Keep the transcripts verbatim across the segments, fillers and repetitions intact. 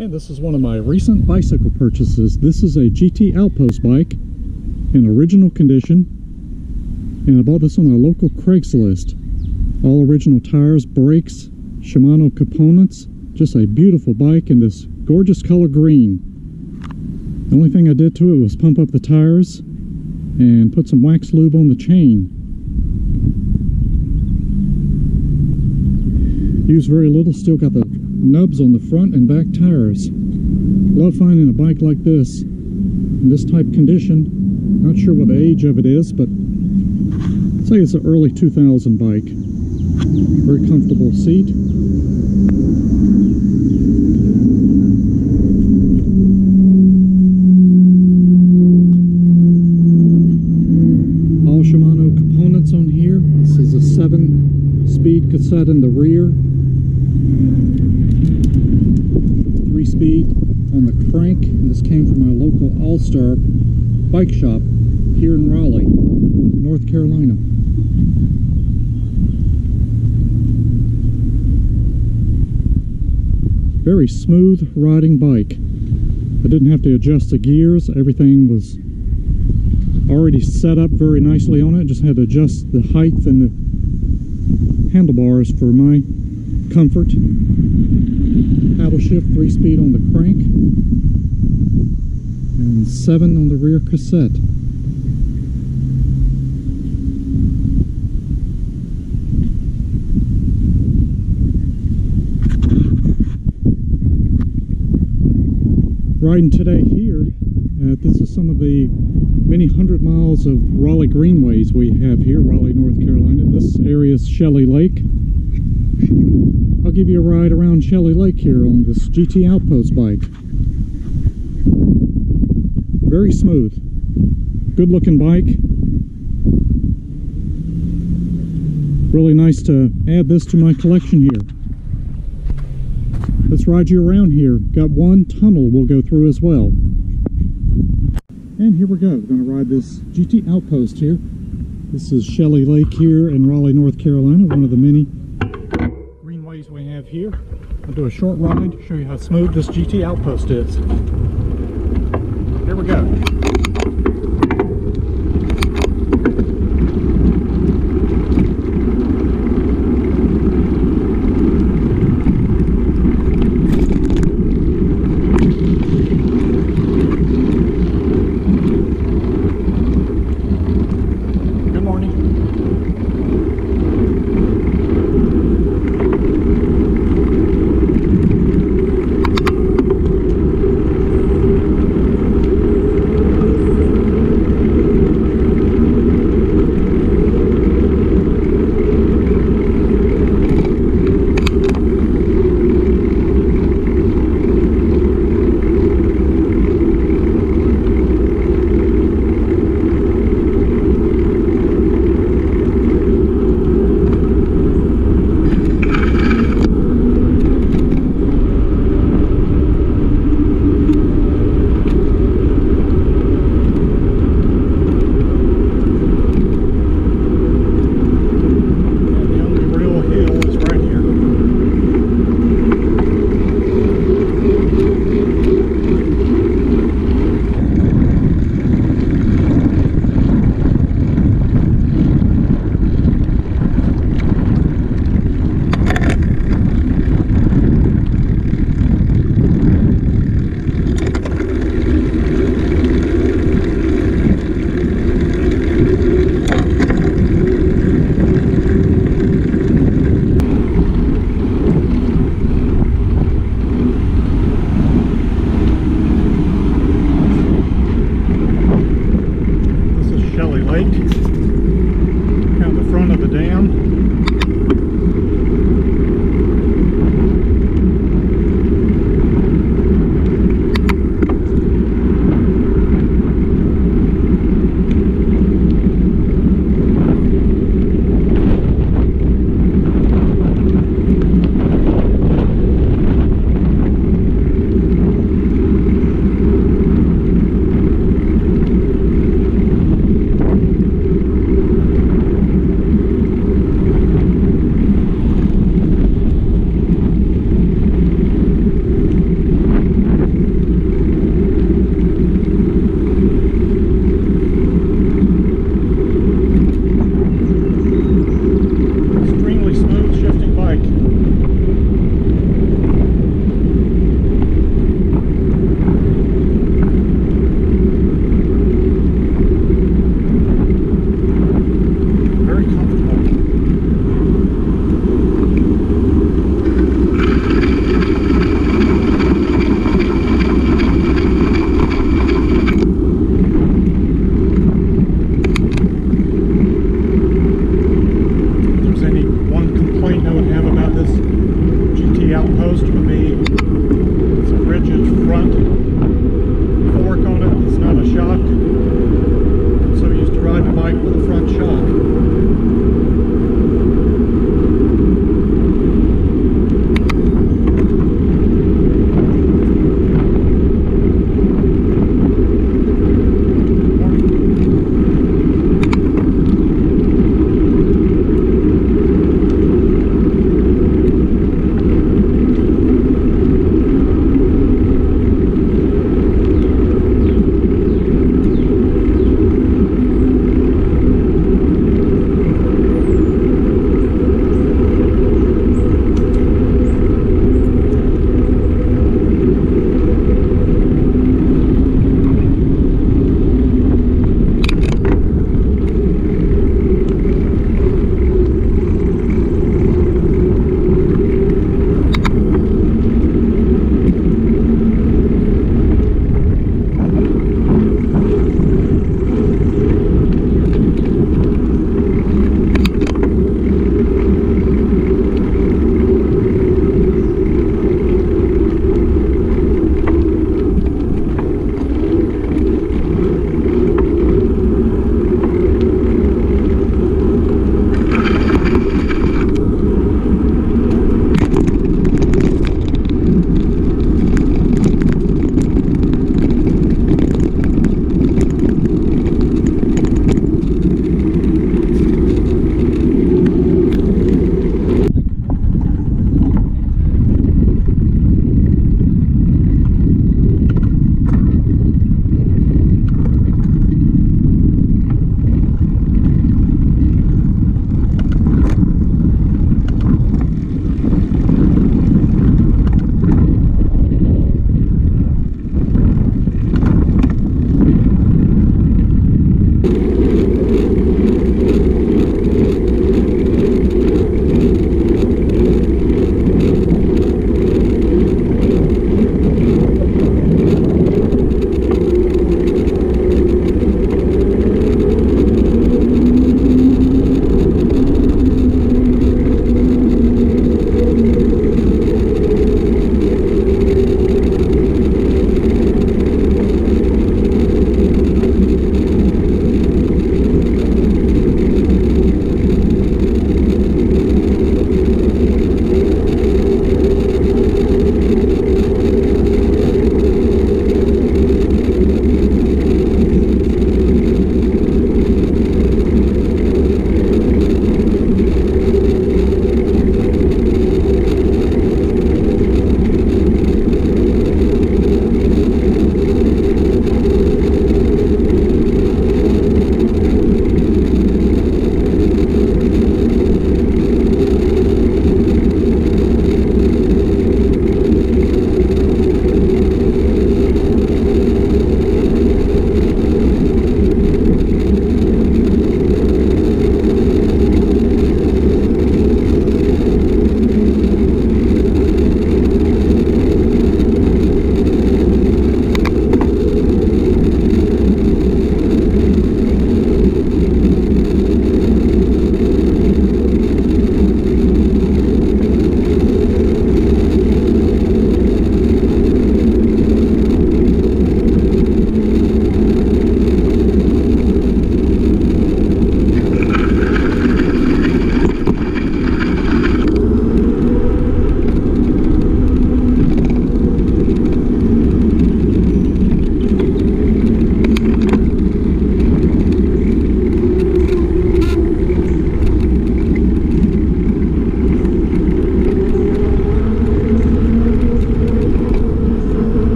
And this is one of my recent bicycle purchases. This is a G T Outpost bike in original condition, and I bought this on a local Craigslist. All original tires, brakes, Shimano components. Just a beautiful bike in this gorgeous color green. The only thing I did to it was pump up the tires and put some wax lube on the chain. Used very little, still got the nubs on the front and back tires. Love finding a bike like this in this type condition. Not sure what the age of it is, but say it's an early two thousand bike. Very comfortable seat. All Shimano components on here. This is a seven speed cassette in the rear. Three speed on the crank, and this came from my local All-Star bike shop here in Raleigh, North Carolina. Very smooth riding bike. I didn't have to adjust the gears. Everything was already set up very nicely on it. Just had to adjust the height and the handlebars for my comfort. Paddle shift, three speed on the crank, and seven on the rear cassette. Riding today here, uh, this is some of the many hundred miles of Raleigh greenways we have here, Raleigh, North Carolina. This area is Shelley Lake. I'll give you a ride around Shelley Lake here on this G T Outpost bike. Very smooth, good looking bike. Really nice to add this to my collection here. Let's ride you around here. Got one tunnel we'll go through as well. And here we go, we're going to ride this G T Outpost here. This is Shelley Lake here in Raleigh, North Carolina, one of the many we have here. I'll do a short ride to show you how smooth this G T Outpost is. Here we go. me. It's a rigid front fork on it. It's not a shock. I'm so used to riding a bike with a front shock.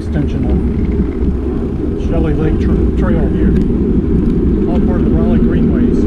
Extension on Lake tra Trail here, all part of the Raleigh Greenways.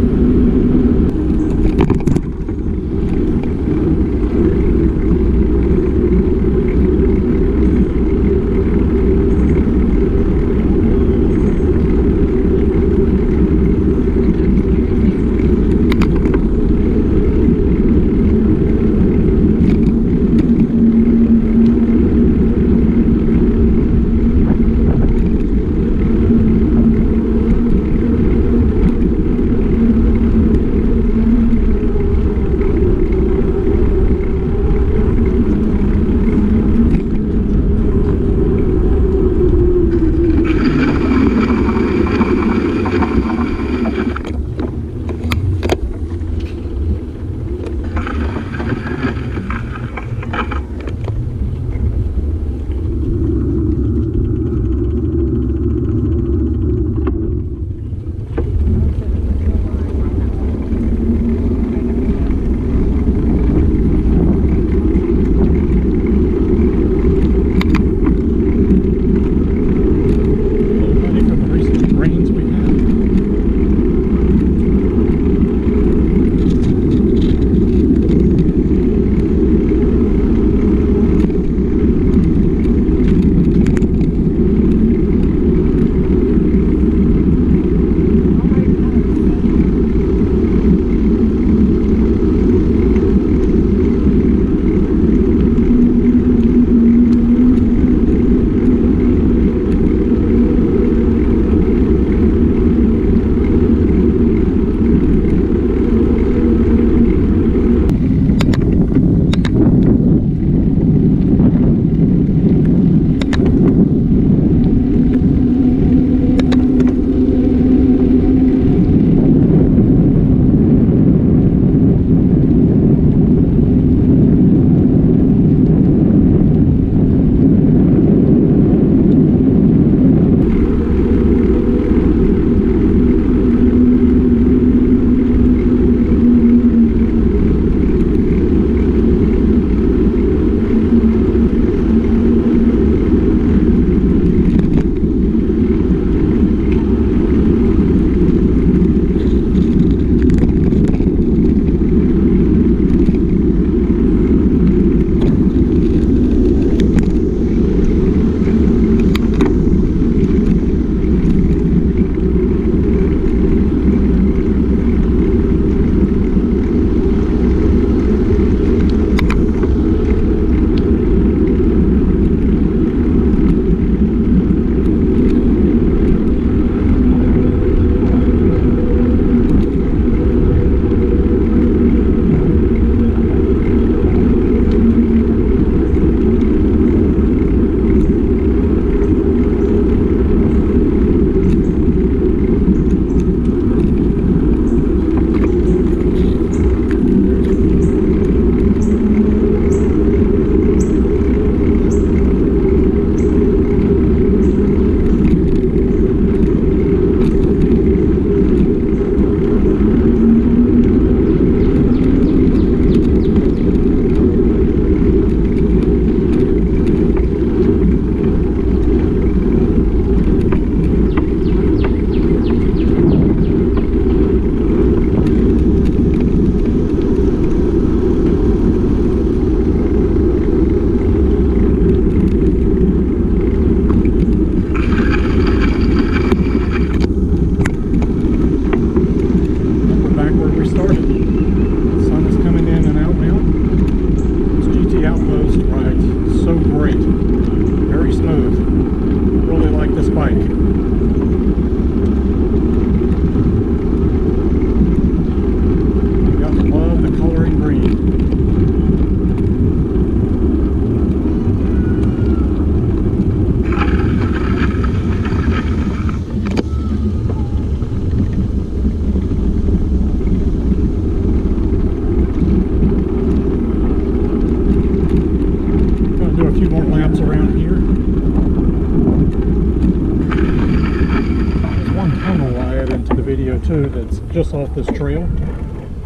Too, that's just off this trail.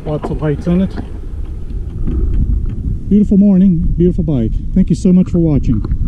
Lots of lights in it. Beautiful morning, beautiful bike. Thank you so much for watching.